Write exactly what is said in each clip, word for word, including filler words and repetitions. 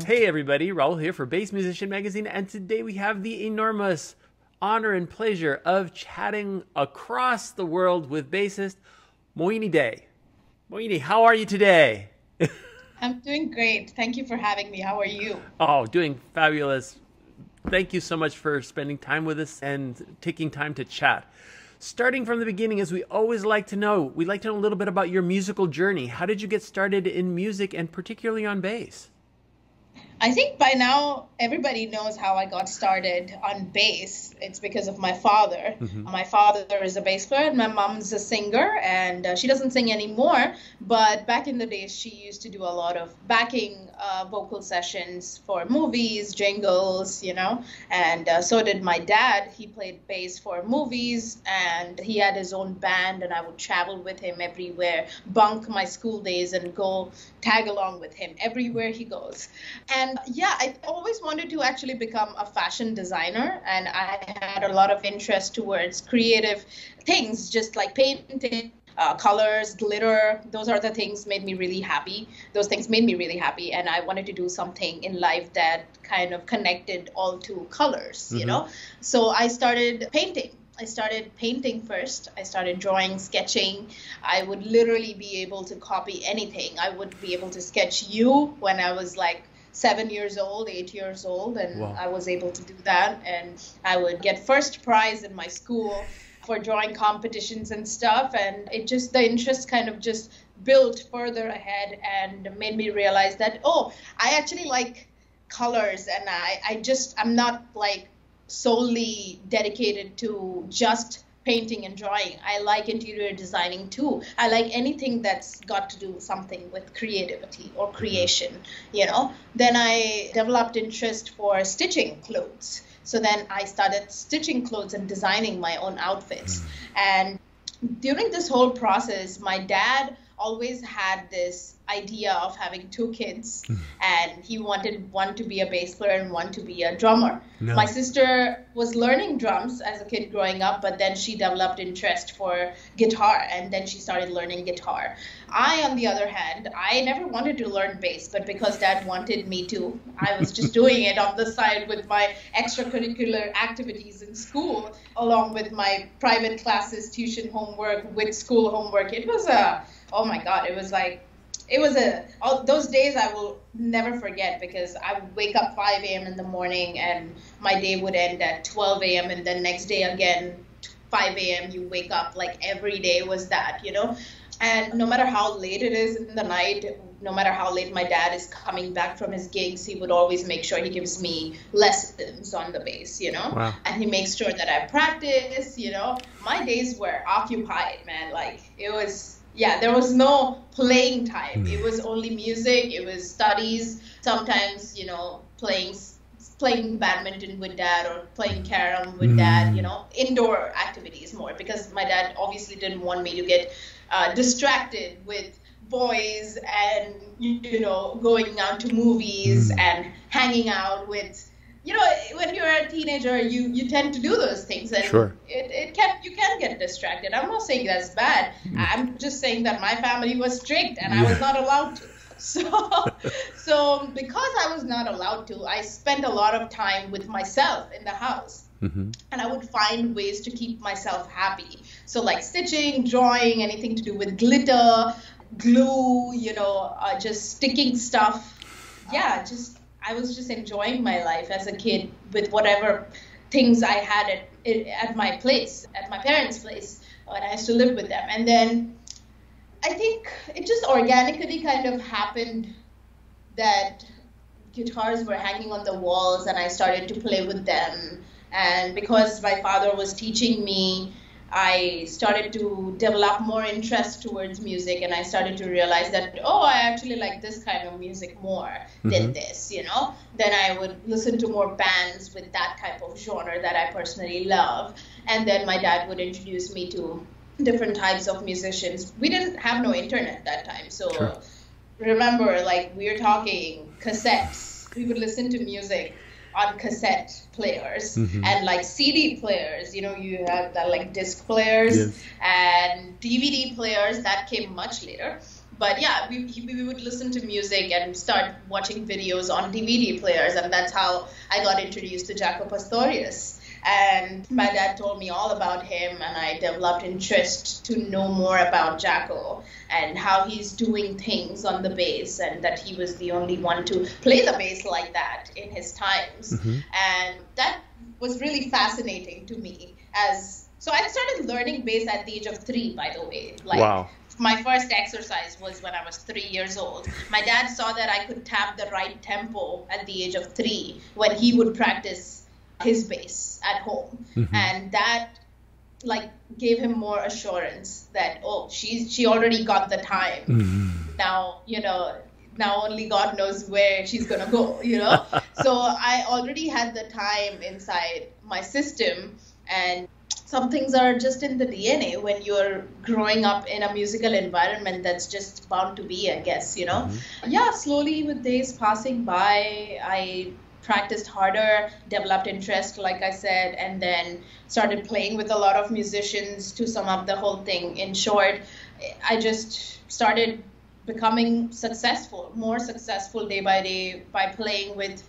Hey everybody, Raul here for Bass Musician Magazine, and today we have the enormous honor and pleasure of chatting across the world with bassist Mohini Dey. Mohini, how are you today? I'm doing great. Thank you for having me. How are you? Oh, doing fabulous. Thank you so much for spending time with us and taking time to chat. Starting from the beginning, as we always like to know, we'd like to know a little bit about your musical journey. How did you get started in music and particularly on bass? I think by now everybody knows how I got started on bass. It's because of my father. Mm-hmm. My father is a bass player and my mom's a singer, and uh, she doesn't sing anymore. But back in the day, she used to do a lot of backing uh, vocal sessions for movies, jingles, you know. And uh, so did my dad. He played bass for movies and he had his own band, and I would travel with him everywhere, bunk my school days and go tag along with him everywhere he goes. And And yeah, I always wanted to actually become a fashion designer, and I had a lot of interest towards creative things, just like painting, uh, colors, glitter. Those are the things made me really happy. Those things made me really happy, and I wanted to do something in life that kind of connected all to colors, mm-hmm. you know. So I started painting. I started painting first. I started drawing, sketching. I would literally be able to copy anything. I would be able to sketch you when I was like seven years old, eight years old, and wow. I was able to do that, and I would get first prize in my school for drawing competitions and stuff, and it just, the interest kind of just built further ahead and made me realize that, oh, I actually like colors, and I, I just, I'm not like solely dedicated to just painting and drawing. I like interior designing too. I like anything that's got to do something with creativity or creation, you know. Then I developed interest for stitching clothes. So then I started stitching clothes and designing my own outfits. And during this whole process, my dad always had this idea of having two kids, and he wanted one to be a bass player and one to be a drummer. No. My sister was learning drums as a kid growing up, but then she developed interest for guitar, and then she started learning guitar. I, on the other hand, I never wanted to learn bass, but because Dad wanted me to, I was just doing it on the side with my extracurricular activities in school, along with my private classes, tuition homework, with school homework. It was a, oh my God, it was like, It was a, all those days I will never forget, because I would wake up five a m in the morning and my day would end at twelve a m and then next day again, five a m you wake up, like every day was that, you know. And no matter how late it is in the night, no matter how late my dad is coming back from his gigs, he would always make sure he gives me lessons on the bass, you know. Wow. And he makes sure that I practice, you know. My days were occupied, man. Like it was... Yeah, there was no playing time. It was only music. It was studies. Sometimes, you know, playing playing badminton with Dad or playing carom with mm. Dad, you know, indoor activities more, because my dad obviously didn't want me to get uh, distracted with boys and, you know, going out to movies mm. and hanging out with, you know, when you're a teenager, you, you tend to do those things, and sure. it, it can you can get distracted. I'm not saying that's bad. I'm just saying that my family was strict and yeah. I was not allowed to. So, so because I was not allowed to, I spent a lot of time with myself in the house. Mm-hmm. And I would find ways to keep myself happy. So like stitching, drawing, anything to do with glitter, glue, you know, uh, just sticking stuff. Yeah, just... I was just enjoying my life as a kid with whatever things I had at, at my place, at my parents' place, when I used to live with them. And then I think it just organically kind of happened that guitars were hanging on the walls and I started to play with them. And because my father was teaching me, I started to develop more interest towards music, and I started to realize that, oh, I actually like this kind of music more than mm-hmm. this, you know. Then I would listen to more bands with that type of genre that I personally love. And then my dad would introduce me to different types of musicians. We didn't have no internet that time. So sure. remember, like, we were talking cassettes. We would listen to music on cassette players mm-hmm. and like C D players, you know, you have that like disc players yes. and D V D players that came much later. But yeah, we, we would listen to music and start watching videos on D V D players. And that's how I got introduced to Jaco Pastorius. And my dad told me all about him, and I developed interest to know more about Jaco and how he's doing things on the bass, and that he was the only one to play the bass like that in his times. Mm-hmm. And that was really fascinating to me. As so I started learning bass at the age of three, by the way. Like, wow. My first exercise was when I was three years old. My dad saw that I could tap the right tempo at the age of three when he would practice his bass at home. Mm-hmm. And that like gave him more assurance that, oh, she's she already got the time. Mm-hmm. Now, you know, now only God knows where she's gonna go, you know? So I already had the time inside my system, and some things are just in the D N A when you're growing up in a musical environment that's just bound to be, I guess, you know? Mm-hmm. Yeah, slowly with days passing by, I practiced harder, developed interest, like I said, and then started playing with a lot of musicians. To sum up the whole thing in short, I just started becoming successful, more successful day by day by playing with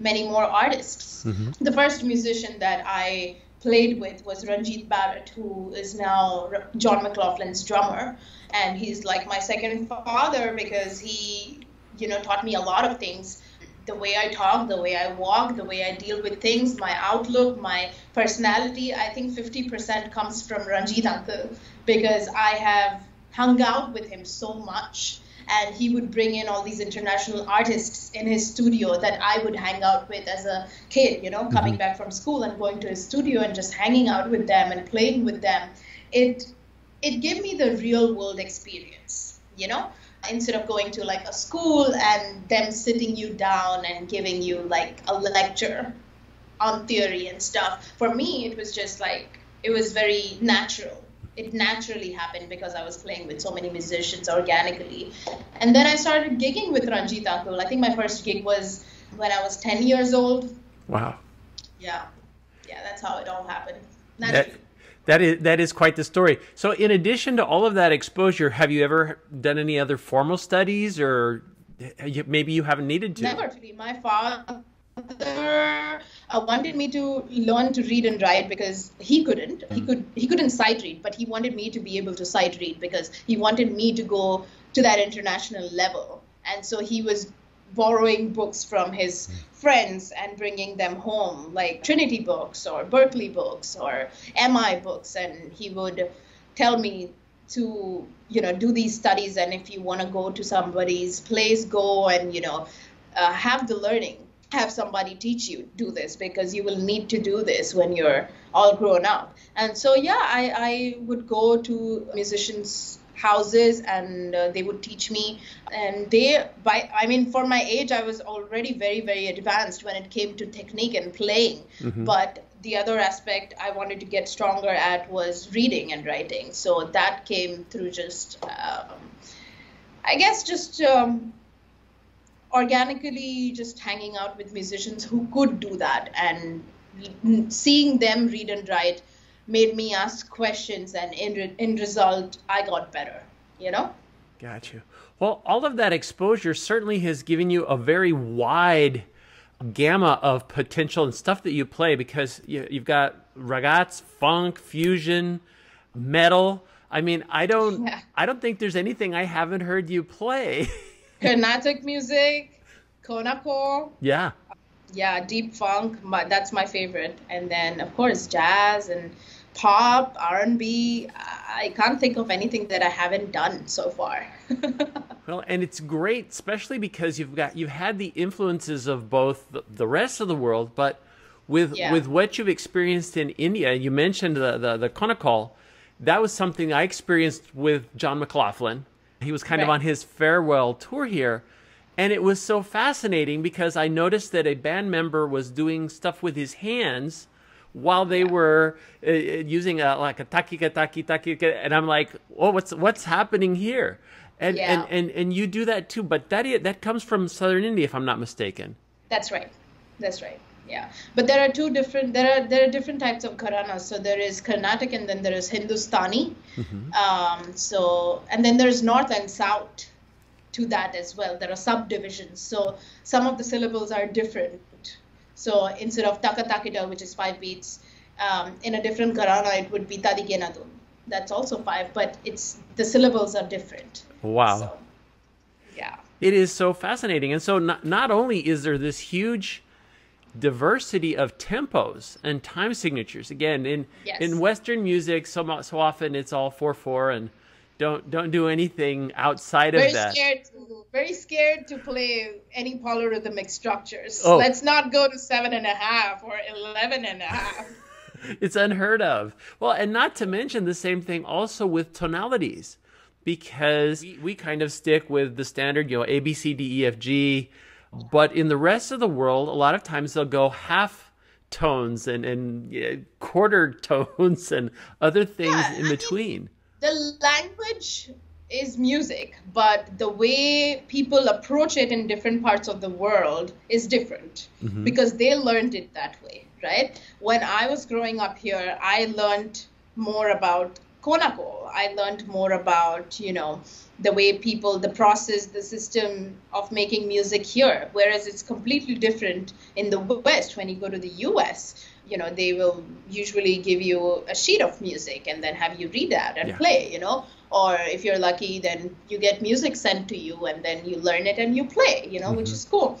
many more artists. Mm-hmm. The first musician that I played with was Ranjit Barrett, who is now John McLaughlin's drummer. And he's like my second father, because he, you know, taught me a lot of things. The way I talk, the way I walk, the way I deal with things, my outlook, my personality, I think fifty percent comes from Ranjit Uncle, because I have hung out with him so much. And he would bring in all these international artists in his studio that I would hang out with as a kid, you know, coming mm-hmm. back from school and going to his studio and just hanging out with them and playing with them. It it gave me the real world experience, you know, instead of going to like a school and them sitting you down and giving you like a lecture on theory and stuff. For me, it was just like, it was very natural. It naturally happened because I was playing with so many musicians organically. And then I started gigging with Ranjit Uncle. I think my first gig was when I was ten years old. Wow. Yeah. Yeah, that's how it all happened. That, that, is, that is quite the story. So in addition to all of that exposure, have you ever done any other formal studies, or maybe you haven't needed to? Never really. My father... Uh, wanted me to learn to read and write because he couldn't. He could he couldn't sight read, but he wanted me to be able to sight read because he wanted me to go to that international level. And so he was borrowing books from his friends and bringing them home, like Trinity books or Berkeley books or M I books, and he would tell me to, you know, do these studies, and if you want to go to somebody's place, go and, you know, uh, have the learning. Have somebody teach you, do this, because you will need to do this when you're all grown up. And so, yeah, I, I would go to musicians' houses and uh, they would teach me. And they, by I mean, for my age, I was already very, very advanced when it came to technique and playing. Mm-hmm. But the other aspect I wanted to get stronger at was reading and writing. So that came through just, um, I guess, just... Um, organically just hanging out with musicians who could do that, and seeing them read and write made me ask questions, and in, re in result, I got better, you know? Gotcha. Well, all of that exposure certainly has given you a very wide gamma of potential and stuff that you play, because you, you've got ragaz, funk, fusion, metal. I mean, I don't, yeah. I don't think there's anything I haven't heard you play. Carnatic music, Konnakol. Yeah. Yeah, deep funk, my, that's my favorite. And then, of course, jazz and pop, R and B. I can't think of anything that I haven't done so far. Well, and it's great, especially because you've got you've had the influences of both the, the rest of the world, but with yeah. with what you've experienced in India. You mentioned the the, the Konnakol. That was something I experienced with John McLaughlin. He was kind right. of on his farewell tour here. And it was so fascinating because I noticed that a band member was doing stuff with his hands while they yeah. were uh, using a, like a takika, taki, taki, and I'm like, oh, what's, what's happening here? And, yeah. and, and, and you do that too. But that, that comes from Southern India, if I'm not mistaken. That's right. That's right. Yeah, but there are two different, there are there are different types of gharanas. So there is Carnatic and then there is Hindustani. Mm-hmm. Um, so, and then there's North and South to that as well. There are subdivisions. So some of the syllables are different. So instead of Taka Takida, which is five beats, um, in a different gharana, it would be Tadi Genadun. That's also five, but it's the syllables are different. Wow. So, yeah. It is so fascinating. And so not, not only is there this huge diversity of tempos and time signatures. Again, in yes. in Western music, so so often it's all four four and don't don't do anything outside very of that. Scared to, very scared to play any polyrhythmic structures. Oh. Let's not go to seven and a half or eleven and a half. It's unheard of. Well, and not to mention the same thing also with tonalities, because we, we kind of stick with the standard, you know, A B C D E F G. But in the rest of the world, a lot of times they'll go half tones and, and you know, quarter tones and other things yeah, in I between. Mean, the language is music, but the way people approach it in different parts of the world is different mm-hmm. because they learned it that way, right? When I was growing up here, I learned more about Konnakol. I learned more about, you know, the way people, the process, the system of making music here, whereas it's completely different in the West. When you go to the U S, you know, they will usually give you a sheet of music and then have you read that and yeah. play, you know, or if you're lucky, then you get music sent to you and then you learn it and you play, you know, mm-hmm. which is cool.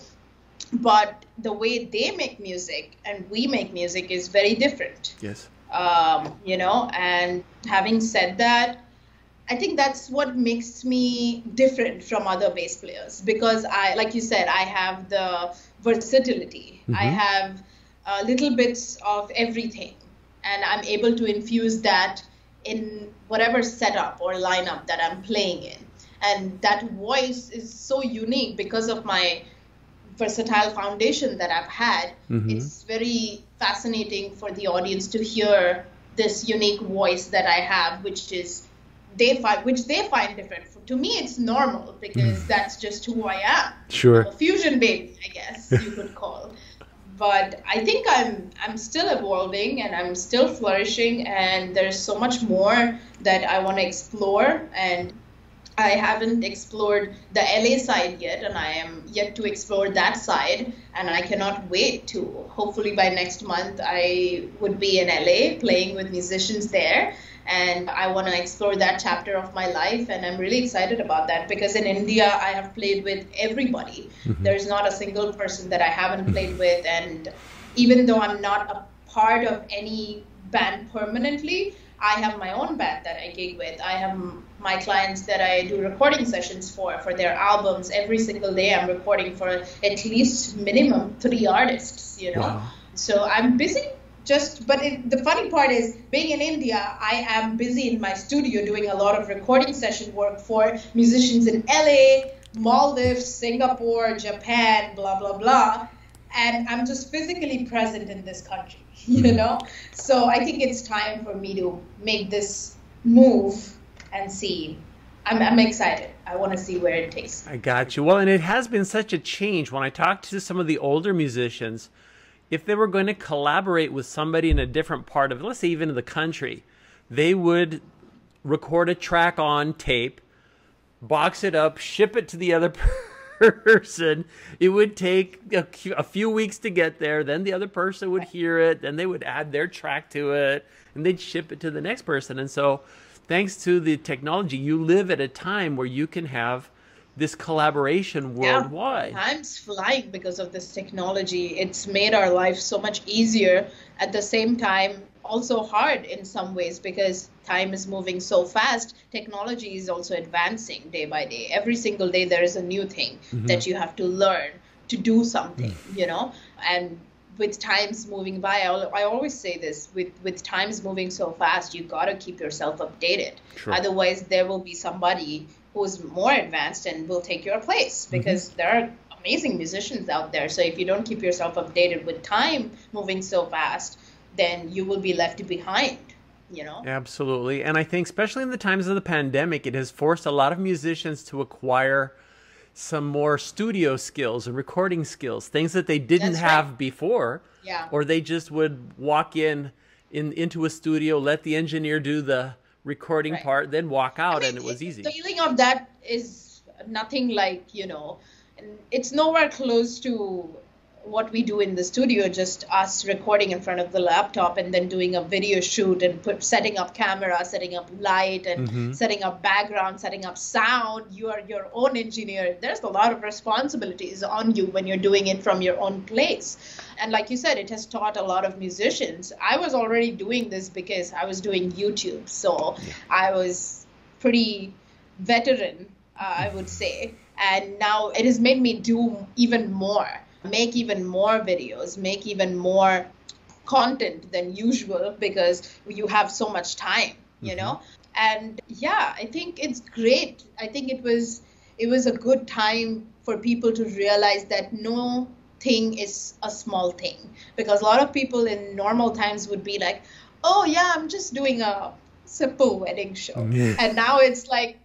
But the way they make music and we make music is very different. Yes. Um, you know, and having said that, I think that's what makes me different from other bass players, because I, like you said, I have the versatility. Mm-hmm. I have uh, little bits of everything, and I'm able to infuse that in whatever setup or lineup that I'm playing in. And that voice is so unique because of my versatile foundation that I've had. Mm-hmm. It's very fascinating for the audience to hear this unique voice that I have, which is they find which they find different. To me, it's normal because mm. that's just who I am. Sure, I'm a fusion baby, I guess you could call. But I think I'm I'm still evolving and I'm still flourishing, and there's so much more that I want to explore, and I haven't explored the L A side yet, and I am yet to explore that side, and I cannot wait to. Hopefully by next month, I would be in L A playing with musicians there. And I want to explore that chapter of my life, and I'm really excited about that, because in India I have played with everybody. Mm-hmm. There's not a single person that I haven't played with, and even though I'm not a part of any band permanently, I have my own band that I gig with. I have my clients that I do recording sessions for, for their albums. Every single day I'm recording for at least minimum three artists, you know. Wow. So I'm busy. Just, but it, the funny part is, being in India, I am busy in my studio doing a lot of recording session work for musicians in L A, Maldives, Singapore, Japan, blah, blah, blah. And I'm just physically present in this country, you know? So I think it's time for me to make this move and see. I'm, I'm excited. I want to see where it takes. I got you. Well, and it has been such a change. When I talked to some of the older musicians, if they were going to collaborate with somebody in a different part of, let's say even the country, they would record a track on tape, box it up, ship it to the other person. It would take a, a few weeks to get there. Then the other person would hear it. Then they would add their track to it, and they'd ship it to the next person. And so thanks to the technology, you live at a time where you can have this collaboration worldwide. Yeah, time's flying because of this technology. It's made our life so much easier, at the same time also hard in some ways, because time is moving so fast. Technology is also advancing day by day. Every single day there is a new thing mm-hmm. that you have to learn to do something, mm. you know. And with times moving by, I always say this, with, with times moving so fast, you got to keep yourself updated. Sure. Otherwise, there will be somebody who's more advanced and will take your place, because mm-hmm. there are amazing musicians out there. So if you don't keep yourself updated with time moving so fast, then you will be left behind, you know? Absolutely. And I think especially in the times of the pandemic, it has forced a lot of musicians to acquire some more studio skills and recording skills, things that they didn't That's have right. before. Yeah. Or they just would walk in, in into a studio, let the engineer do the recording right. part, then walk out, I mean, and it, it was easy. The feeling of that is nothing like, you know, it's nowhere close to what we do in the studio, just us recording in front of the laptop and then doing a video shoot and put, setting up camera, setting up light, and mm-hmm. setting up background, setting up sound. You are your own engineer. There's a lot of responsibilities on you when you're doing it from your own place. And like you said, it has taught a lot of musicians. I was already doing this because I was doing YouTube. So I was pretty veteran, uh, I would say. And now it has made me do even more. Make even more videos, make even more content than usual, because you have so much time, you mm-hmm. know? And yeah, I think it's great. I think it was, it was a good time for people to realize that no thing is a small thing, because a lot of people in normal times would be like, oh yeah, I'm just doing a simple wedding show. Mm-hmm. And now it's like,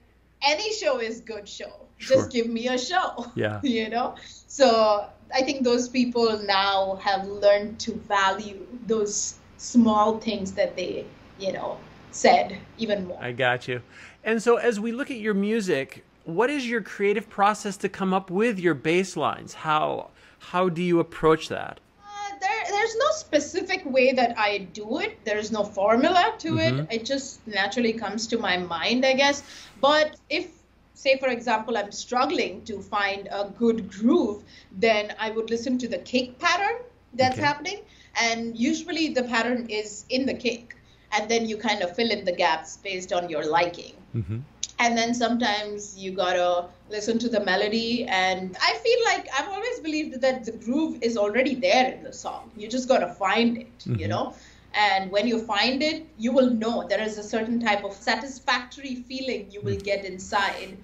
any show is good show. Sure. Just give me a show, yeah. you know? So I think those people now have learned to value those small things that they, you know, said even more. I got you. And so as we look at your music, what is your creative process to come up with your bass lines? How, how do you approach that? Uh, there, there's no specific way that I do it. There's no formula to mm-hmm. it. It just naturally comes to my mind, I guess. But if, say, for example, I'm struggling to find a good groove, then I would listen to the kick pattern that's okay. happening. And usually the pattern is in the kick. And then you kind of fill in the gaps based on your liking. Mm-hmm. And then sometimes you gotta listen to the melody. And I feel like I've always believed that the groove is already there in the song. You just gotta find it, mm-hmm. you know? And when you find it, you will know there is a certain type of satisfactory feeling you will get inside.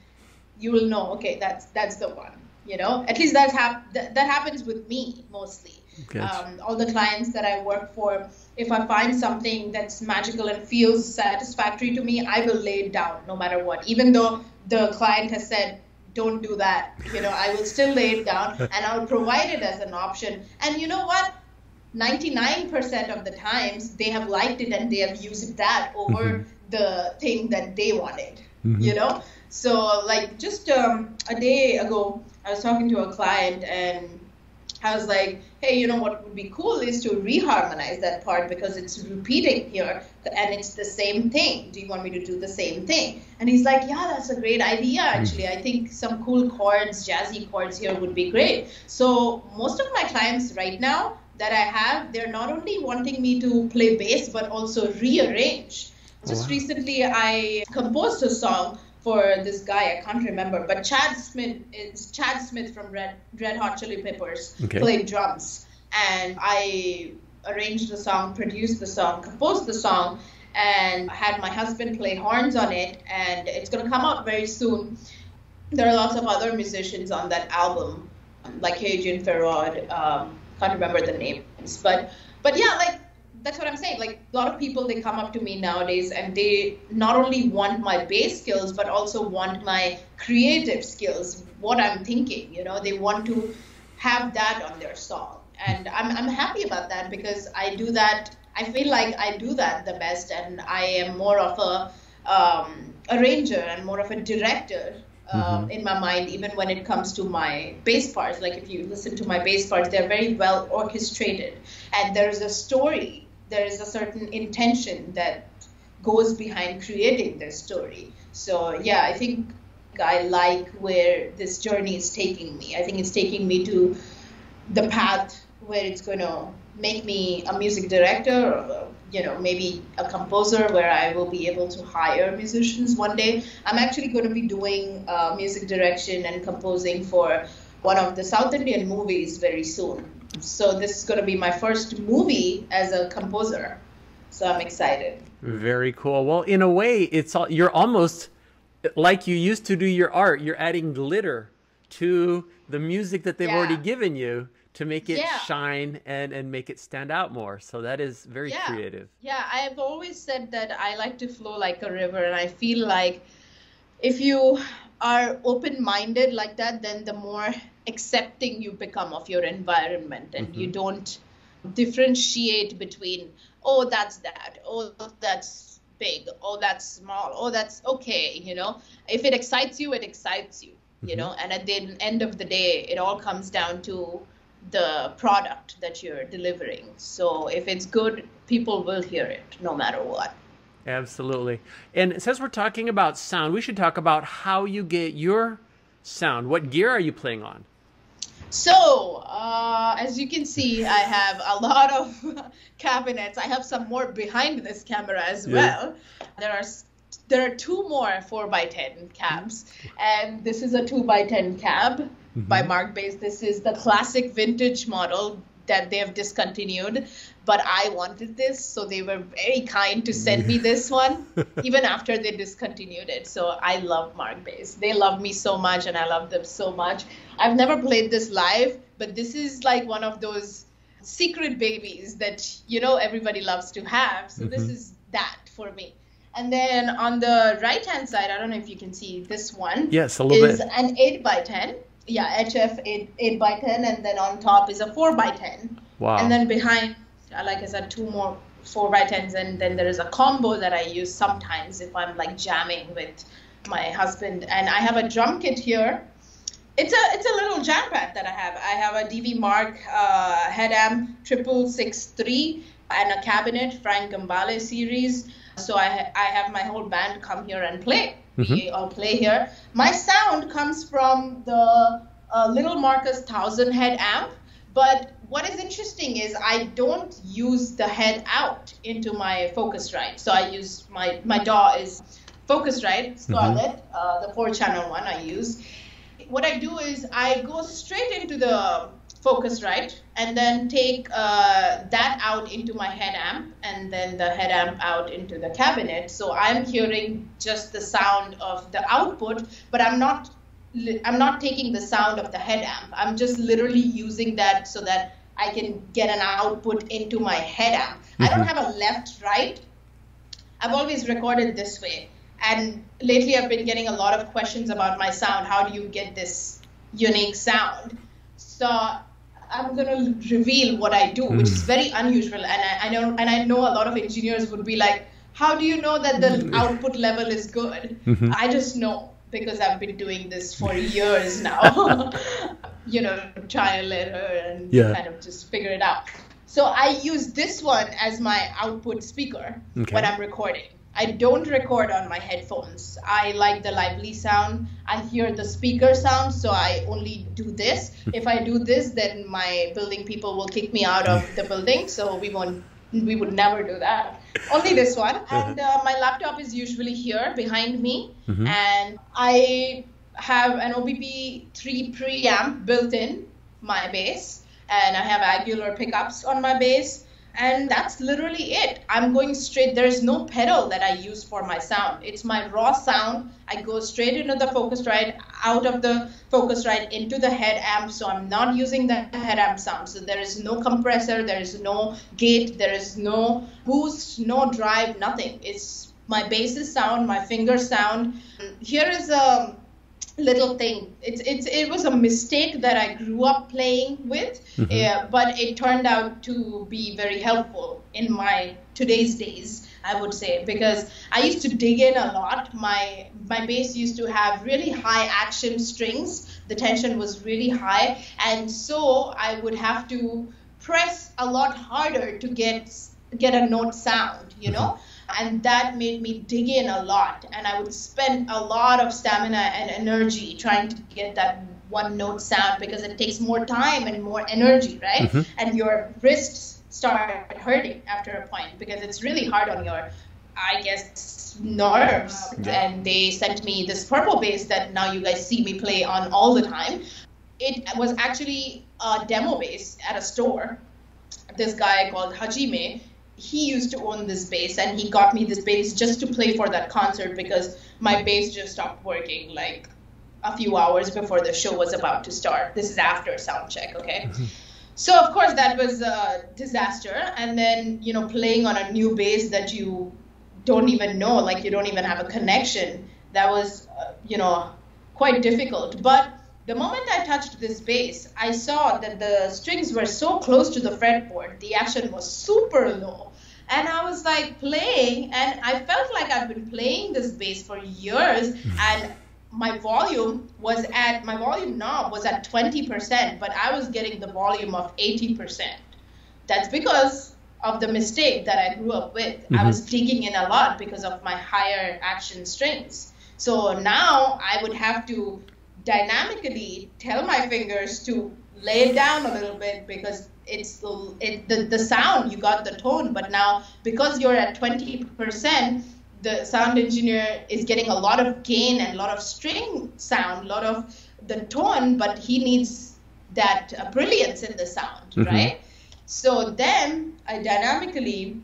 You will know, okay, that's that's the one, you know? At least that, hap that, that happens with me mostly. Okay. Um, all the clients that I work for, if I find something that's magical and feels satisfactory to me, I will lay it down no matter what. Even though the client has said, don't do that, you know, I will still lay it down and I'll provide it as an option. And you know what? ninety-nine percent of the times they have liked it and they have used that over mm-hmm. the thing that they wanted, mm-hmm. you know? So like just um, a day ago, I was talking to a client and I was like, hey, you know what would be cool is to reharmonize that part because it's repeating here and it's the same thing. Do you want me to do the same thing? And he's like, yeah, that's a great idea, actually. I think some cool chords, jazzy chords here would be great. So most of my clients right now that I have, they're not only wanting me to play bass, but also rearrange. Just wow. recently, I composed a song for this guy, I can't remember, but Chad Smith is Chad Smith from Red, Red Hot Chili Peppers, okay. played drums. And I arranged the song, produced the song, composed the song, and had my husband play horns on it, and it's gonna come out very soon. There are lots of other musicians on that album, like Hadrien Feraud, um, can't remember the names, but but yeah, like that's what I'm saying. Like a lot of people, they come up to me nowadays and they not only want my bass skills, but also want my creative skills, what I'm thinking, you know, they want to have that on their song. And I'm, I'm happy about that because I do that. I feel like I do that the best, and I am more of a um, arranger and more of a director. Uh, mm-hmm. in my mind, even when it comes to my bass parts. Like if you listen to my bass parts, they're very well orchestrated, and there is a story, there is a certain intention that goes behind creating this story. So yeah, I think I like where this journey is taking me. I think it's taking me to the path where it's going to make me a music director, or you know, maybe a composer, where I will be able to hire musicians one day. I'm actually going to be doing uh, music direction and composing for one of the South Indian movies very soon. So this is going to be my first movie as a composer. So I'm excited. Very cool. Well, in a way, it's all, you're almost like you used to do your art. You're adding glitter to the music that they've yeah. already given you, to make it yeah. shine and, and make it stand out more. So that is very yeah. creative. Yeah, I've always said that I like to flow like a river, and I feel like if you are open-minded like that, then the more accepting you become of your environment, and mm-hmm. you don't differentiate between, oh, that's that, oh, that's big, oh, that's small, oh, that's okay, you know. If it excites you, it excites you, mm-hmm. you know, and at the end of the day, it all comes down to the product that you're delivering. So if it's good, people will hear it no matter what. Absolutely. And since we're talking about sound, we should talk about how you get your sound. What gear are you playing on? So, uh, as you can see, I have a lot of cabinets. I have some more behind this camera as yeah. well. There are there are two more four by ten cabs. And this is a two by ten cab mm-hmm. by Markbass. This is the classic vintage model that they have discontinued, but I wanted this, so they were very kind to send me this one, even after they discontinued it. So I love Markbass. They love me so much, and I love them so much. I've never played this live, but this is like one of those secret babies that, you know, everybody loves to have. So mm-hmm. this is that for me. And then on the right-hand side, I don't know if you can see this one. Yes, a little is bit. An eight by ten. Yeah, H F eight by ten, and then on top is a four by ten. Wow. And then behind, like I said, two more four by tens, and then there is a combo that I use sometimes if I'm like jamming with my husband. And I have a drum kit here. It's a it's a little jam pad that I have. I have a D V Mark uh, head amp triple six three and a cabinet Frank Gambale series. So I I have my whole band come here and play. Mm-hmm. We all play here. My sound comes from the uh, little Marcus thousand head amp, but what is interesting is I don't use the head out into my Focusrite. So I use my my D A W is Focusrite Scarlett, mm-hmm. uh, the four channel one I use. What I do is I go straight into the Focusrite and then take uh, that out into my head amp, and then the head amp out into the cabinet. So I'm hearing just the sound of the output, but I'm not I'm not taking the sound of the head amp. I'm just literally using that so that I can get an output into my head amp. Mm-hmm. I don't have a left, right. I've always recorded this way. And lately I've been getting a lot of questions about my sound. How do you get this unique sound? So I'm going to reveal what I do, which is very unusual. And I, I know, and I know a lot of engineers would be like, how do you know that the output level is good? Mm-hmm. I just know, because I've been doing this for years now, you know, trial and error, and yeah. kind of just figure it out. So I use this one as my output speaker okay. when I'm recording. I don't record on my headphones. I like the lively sound. I hear the speaker sound, so I only do this. If I do this, then my building people will kick me out of the building, so we won't. We would never do that. Only this one. And uh, my laptop is usually here behind me, mm-hmm. and I have an O B P three preamp built in my bass, and I have Aguilar pickups on my bass. And that's literally it. I'm going straight. There's no pedal that I use for my sound. It's my raw sound. I go straight into the Focusrite, out of the Focusrite into the head amp. So I'm not using the head amp sound. So there is no compressor. There is no gate. There is no boost, no drive, nothing. It's my bass's sound, my finger sound. Here is a little thing. It's it's it was a mistake that I grew up playing with, mm-hmm. uh, but it turned out to be very helpful in my today's days, I would say, because I used to dig in a lot. My my bass used to have really high action strings. The tension was really high, and so I would have to press a lot harder to get get a note sound, you mm-hmm. know. And that made me dig in a lot, and I would spend a lot of stamina and energy trying to get that one note sound, because it takes more time and more energy, right? Mm-hmm. And your wrists start hurting after a point, because it's really hard on your, I guess, nerves. Yeah. And they sent me this purple bass that now you guys see me play on all the time. It was actually a demo bass at a store. This guy called Hajime, he used to own this bass, and he got me this bass just to play for that concert, because my bass just stopped working like a few hours before the show was about to start. This is after sound check, okay? Mm-hmm. So of course that was a disaster. And then, you know, playing on a new bass that you don't even know, like you don't even have a connection, that was you know, quite difficult. But the moment I touched this bass, I saw that the strings were so close to the fretboard, the action was super low. And I was like playing, and I felt like I've been playing this bass for years, and my volume was at, my volume knob was at twenty percent, but I was getting the volume of eighty percent. That's because of the mistake that I grew up with. Mm-hmm. I was digging in a lot because of my higher action strings. So now I would have to dynamically tell my fingers to lay it down a little bit, because it's it, the, the sound, you got the tone, but now because you're at twenty percent, the sound engineer is getting a lot of gain and a lot of string sound, a lot of the tone, but he needs that uh, brilliance in the sound, mm-hmm. right? So then I dynamically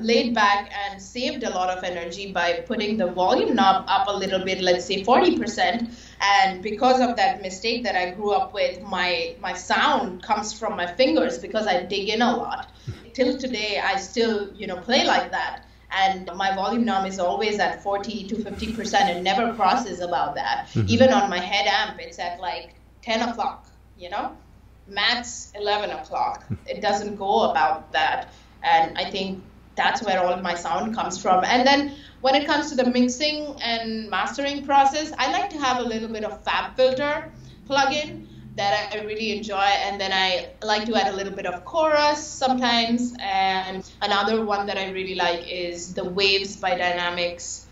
laid back and saved a lot of energy by putting the volume knob up a little bit, let's say forty percent. And because of that mistake that I grew up with, my, my sound comes from my fingers because I dig in a lot. Till today, I still, you know, play like that. And my volume knob is always at forty to fifty percent. It never crosses above that. Mm-hmm. Even on my head amp, it's at like ten o'clock, you know? Max eleven o'clock. It doesn't go about that. And I think that's where all my sound comes from. And then when it comes to the mixing and mastering process, I like to have a little bit of Fab Filter plugin that I really enjoy. And then I like to add a little bit of chorus sometimes. And another one that I really like is the Waves by Dynamics.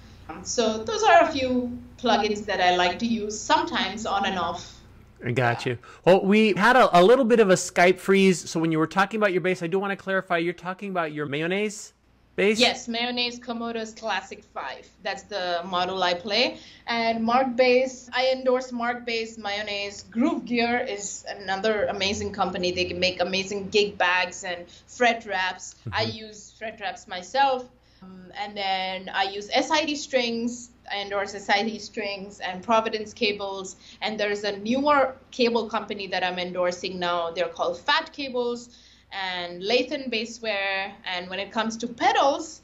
So those are a few plugins that I like to use sometimes on and off. I got you. Well, we had a, a little bit of a Skype freeze. So when you were talking about your bass, I do want to clarify, you're talking about your Mayones bass? Yes, Mayones Komodo's Classic five. That's the model I play. And Markbass, I endorse Markbass, Mayones. Gruv Gear is another amazing company. They can make amazing gig bags and fret wraps. Mm-hmm. I use fret wraps myself. Um, and then I use S I T Strings. I endorse S I T Strings and Providence Cables. And there's a newer cable company that I'm endorsing now. They're called Fat Cables and Lathon Bass Wear. And when it comes to pedals,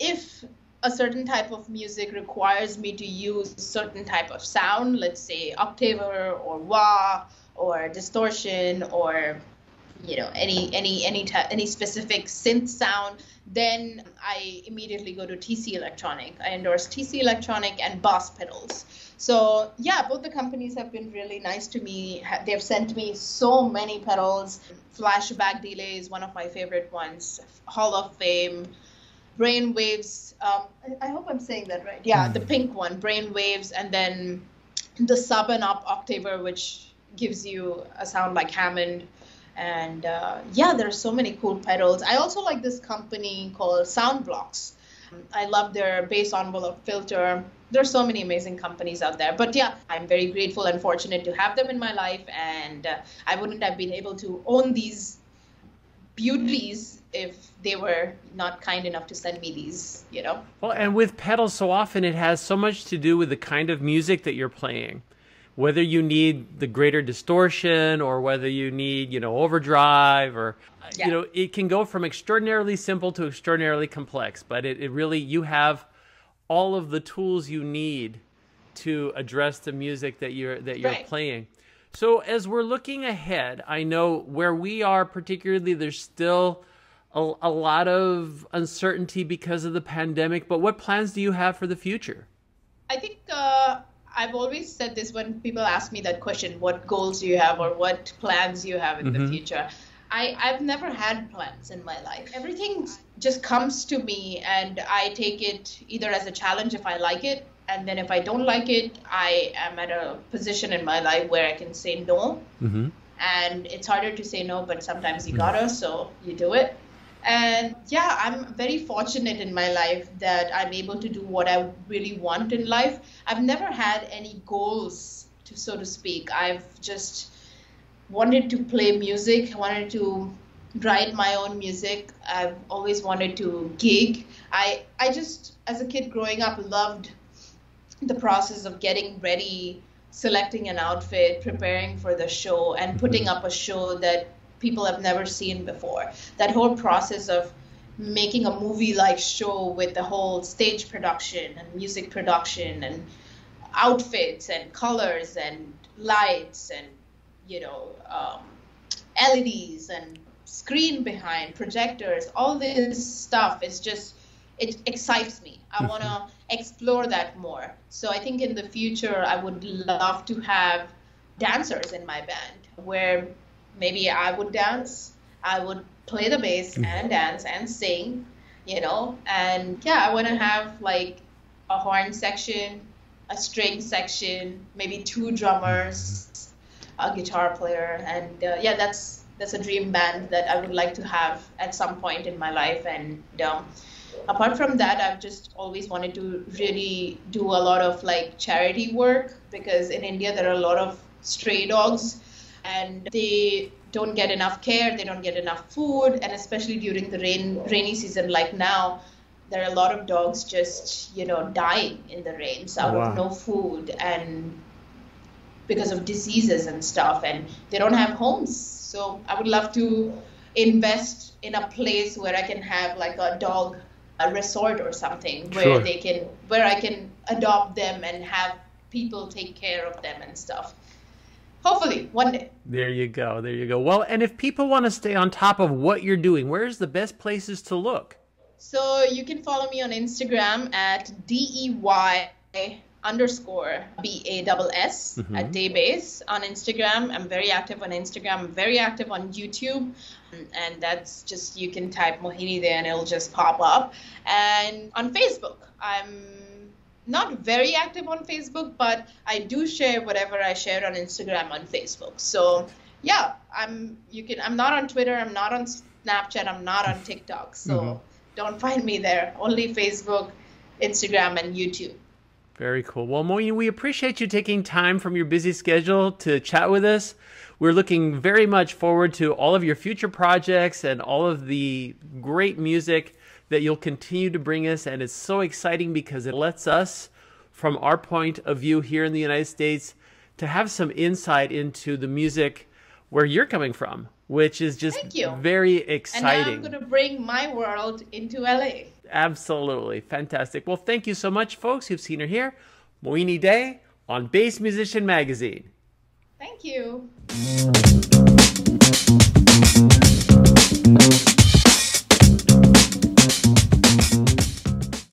if a certain type of music requires me to use a certain type of sound, let's say octaver or wah or distortion or, you know, any any any any specific synth sound, then I immediately go to T C Electronic. I endorse T C Electronic and Bass pedals. So yeah, both the companies have been really nice to me. They've sent me so many pedals. Flashback Delay is one of my favorite ones. Hall of Fame, Brainwaves. Um, I, I hope I'm saying that right. Yeah, mm-hmm. The pink one, Brainwaves, and then the sub and up octaver, which gives you a sound like Hammond. And uh, yeah, there are so many cool pedals. I also like this company called Sound Blocks. I love their bass envelope filter. There are so many amazing companies out there. But yeah, I'm very grateful and fortunate to have them in my life. And uh, I wouldn't have been able to own these beauties if they were not kind enough to send me these, you know. Well, and with pedals, so often it has so much to do with the kind of music that you're playing. Whether you need the greater distortion or whether you need, you know, overdrive or, yeah. you know, it can go from extraordinarily simple to extraordinarily complex. But it, it really, you have all of the tools you need to address the music that you're, that you're right. playing. So as we're looking ahead, I know where we are particularly, there's still a, a lot of uncertainty because of the pandemic. But what plans do you have for the future? I think... Uh... I've always said this when people ask me that question, what goals do you have or what plans you have in mm-hmm. the future? I, I've never had plans in my life. Everything just comes to me and I take it either as a challenge if I like it, and then if I don't like it, I am at a position in my life where I can say no. Mm-hmm. And it's harder to say no, but sometimes you gotta, so you do it. And yeah, I'm very fortunate in my life that I'm able to do what I really want in life. I've never had any goals, to, so to speak. I've just wanted to play music, wanted to write my own music. I've always wanted to gig. I, I just, as a kid growing up, loved the process of getting ready, selecting an outfit, preparing for the show, and putting up a show that people have never seen before. That whole process of making a movie-like show with the whole stage production and music production and outfits and colors and lights and, you know, um, L E Ds and screen behind, projectors, all this stuff is just, it excites me. I want to explore that more. So I think in the future, I would love to have dancers in my band where maybe I would dance, I would play the bass and dance and sing, you know, and yeah, I want to have like a horn section, a string section, maybe two drummers, a guitar player, and uh, yeah, that's that's a dream band that I would like to have at some point in my life. And um, apart from that, I've just always wanted to really do a lot of like charity work, because in India there are a lot of stray dogs and they don't get enough care, they don't get enough food, and especially during the rain rainy season like now, there are a lot of dogs just, you know, dying in the rains out wow. of no food and because of diseases and stuff, and they don't have homes. So I would love to invest in a place where I can have like a dog a resort or something where sure. they can, where I can adopt them and have people take care of them and stuff. Hopefully, one day. There you go. There you go. Well, and if people want to stay on top of what you're doing, where's the best places to look? So you can follow me on Instagram at D E Y underscore B A S S mm-hmm. at Daybase on Instagram. I'm very active on Instagram. I'm very active on YouTube. And that's just, you can type Mohini Dey and it'll just pop up. And on Facebook, I'm not very active on Facebook, but I do share whatever I share on Instagram on Facebook. So yeah, I'm, you can, I'm not on Twitter. I'm not on Snapchat. I'm not on TikTok. So mm-hmm. don't find me there. Only Facebook, Instagram, and YouTube. Very cool. Well, Mohini, we appreciate you taking time from your busy schedule to chat with us. We're looking very much forward to all of your future projects and all of the great music that you'll continue to bring us. And it's so exciting because it lets us, from our point of view here in the United States, to have some insight into the music where you're coming from, which is just very exciting. And now I'm going to bring my world into L A. Absolutely. Fantastic. Well, thank you so much, folks, who've seen her here. Mohini Dey on Bass Musician Magazine. Thank you.